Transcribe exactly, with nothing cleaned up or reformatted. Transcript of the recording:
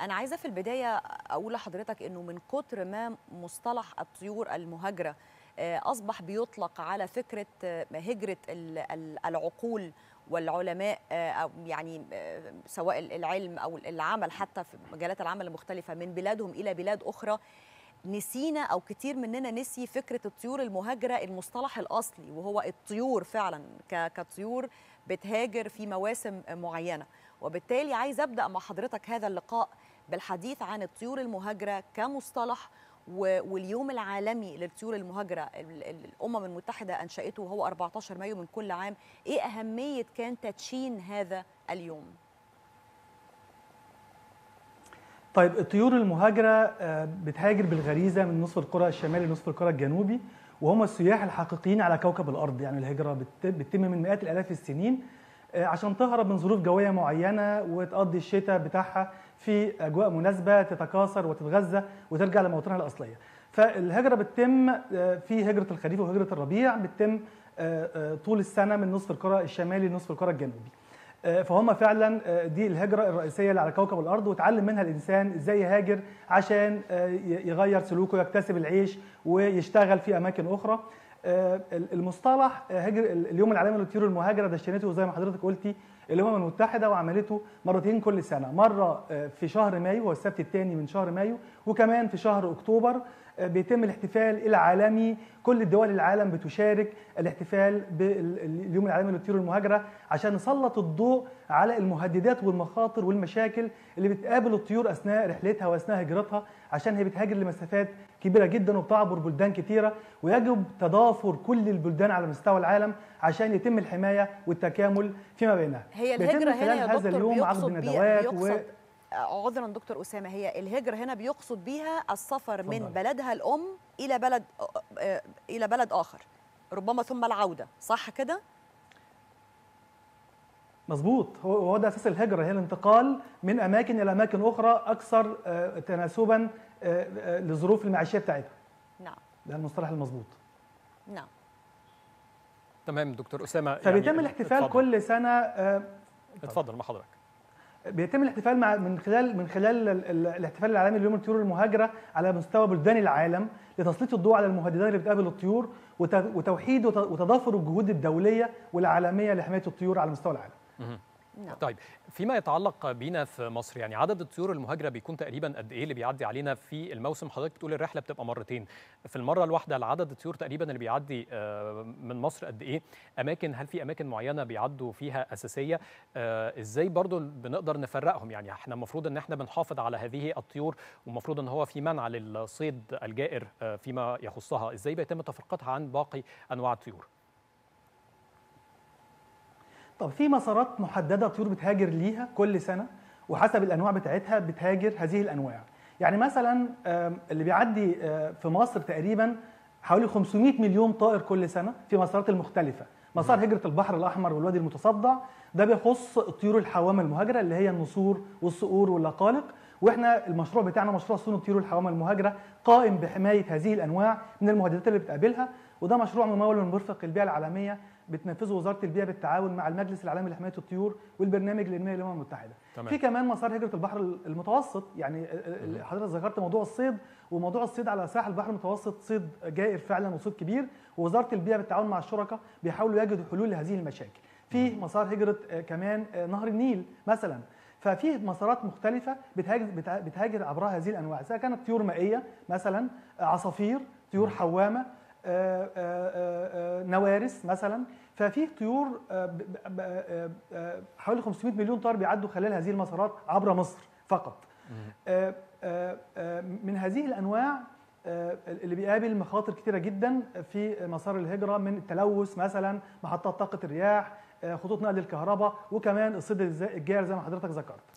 أنا عايزة في البداية أقول لحضرتك أنه من كتر ما مصطلح الطيور المهاجرة أصبح بيطلق على فكرة هجرة العقول والعلماء، أو يعني سواء العلم أو العمل حتى في مجالات العمل المختلفة من بلادهم إلى بلاد أخرى، نسينا أو كتير مننا نسي فكرة الطيور المهاجرة المصطلح الأصلي، وهو الطيور فعلا كطيور بتهاجر في مواسم معينة. وبالتالي عايز أبدأ مع حضرتك هذا اللقاء بالحديث عن الطيور المهاجرة كمصطلح، واليوم العالمي للطيور المهاجرة الأمم المتحدة أنشأته وهو أربعة عشر مايو من كل عام. إيه أهمية كان تدشين هذا اليوم؟ طيب، الطيور المهاجرة بتهاجر بالغريزة من نصف القرى الشمالي لنصف القرى الجنوبي، وهم السياح الحقيقيين على كوكب الأرض. يعني الهجرة بتتم من مئات الآلاف السنين عشان تهرب من ظروف جوية معينة وتقضي الشتاء بتاعها في أجواء مناسبة، تتكاثر وتتغذى وترجع لموطنها الأصلية. فالهجرة بتتم في هجرة الخريف وهجرة الربيع، بتتم طول السنة من نصف القرى الشمالي لنصف القرى الجنوبي. فهم فعلا دي الهجرة الرئيسية اللي على كوكب الأرض، وتعلم منها الإنسان إزاي يهاجر عشان يغير سلوكه، يكتسب العيش ويشتغل في أماكن أخرى. المصطلح هجر اليوم العالمي للطيور المهاجرة دشنته زي ما حضرتك قلتي الأمم المتحدة، وعملته مرتين كل سنة، مرة في شهر مايو هو السبت الثاني من شهر مايو، وكمان في شهر أكتوبر بيتم الاحتفال العالمي. كل الدول العالم بتشارك الاحتفال باليوم العالمي للطيور المهاجرة عشان نسلط الضوء على المهددات والمخاطر والمشاكل اللي بتقابل الطيور أثناء رحلتها وأثناء هجرتها، عشان هي بتهاجر لمسافات كبيرة جدا وبتعبر بلدان كثيرة، ويجب تضافر كل البلدان على مستوى العالم عشان يتم الحماية والتكامل فيما بينها. هي الهجرة هنا يا دكتور بيقصد بيها بيقصد و... عذرا دكتور أسامة، هي الهجرة هنا بيقصد بيها السفر من بلدها الأم إلى بلد إلى بلد آخر ربما ثم العودة، صح كده؟ مظبوط، هو ده أساس الهجرة، هي الانتقال من أماكن إلى أماكن أخرى أكثر تناسبا لظروف المعيشية بتاعتها. نعم، ده المصطلح المظبوط. نعم، تمام دكتور أسامة. فبيتم يعني الاحتفال اتفضل. كل سنة اتفضل مع حضرتك. بيتم الاحتفال مع من خلال من خلال الاحتفال العالمي ليوم الطيور المهاجرة على مستوى بلدان العالم لتسليط الضوء على المهددات اللي بتقابل الطيور، وتوحيد وتضافر الجهود الدولية والعالمية لحماية الطيور على مستوى العالم. طيب، فيما يتعلق بينا في مصر، يعني عدد الطيور المهاجرة بيكون تقريبا قد ايه اللي بيعدي علينا في الموسم؟ حضرتك بتقول الرحلة بتبقى مرتين، في المرة الواحدة العدد الطيور تقريبا اللي بيعدي من مصر قد ايه؟ أماكن، هل في أماكن معينة بيعدوا فيها أساسية؟ ازاي برضو بنقدر نفرقهم؟ يعني احنا المفروض ان احنا بنحافظ على هذه الطيور، والمفروض ان هو في منع للصيد الجائر فيما يخصها، ازاي بيتم تفرقتها عن باقي أنواع الطيور؟ طب في مسارات محدده طيور بتهاجر ليها كل سنه، وحسب الانواع بتاعتها بتهاجر هذه الانواع. يعني مثلا اللي بيعدي في مصر تقريبا حوالي خمسمئة مليون طائر كل سنه في مسارات المختلفه. مسار هجره البحر الاحمر والوادي المتصدع ده بيخص الطيور الحوامه المهاجره اللي هي النسور والصقور واللقالق، واحنا المشروع بتاعنا مشروع صون الطيور الحوامه المهاجره قائم بحمايه هذه الانواع من المهددات اللي بتقابلها، وده مشروع ممول من مرفق البيئه العالميه بتنفذه وزاره البيئه بالتعاون مع المجلس العالمي لحمايه الطيور والبرنامج للانماء الامم المتحده. تمام. في كمان مسار هجره البحر المتوسط، يعني حضرتك ذكرت موضوع الصيد، وموضوع الصيد على ساحل البحر المتوسط صيد جائر فعلا وصيد كبير، ووزاره البيئه بالتعاون مع الشركاء بيحاولوا يجدوا حلول لهذه المشاكل. في مسار هجره كمان نهر النيل مثلا. ففي مسارات مختلفه بتهاجر بتهاجر عبرها هذه الانواع، سواء كانت طيور مائيه مثلا، عصافير، طيور حوامه، آآ آآ نوارس مثلا. ففي طيور آآ آآ حوالي خمسمئة مليون طائر بيعدوا خلال هذه المسارات عبر مصر فقط. آآ آآ من هذه الانواع اللي بيقابل مخاطر كثيره جدا في مسار الهجره، من التلوث مثلا، محطات طاقه الرياح، خطوط نقل الكهرباء، وكمان الصيد الجائر زي ما حضرتك ذكرت.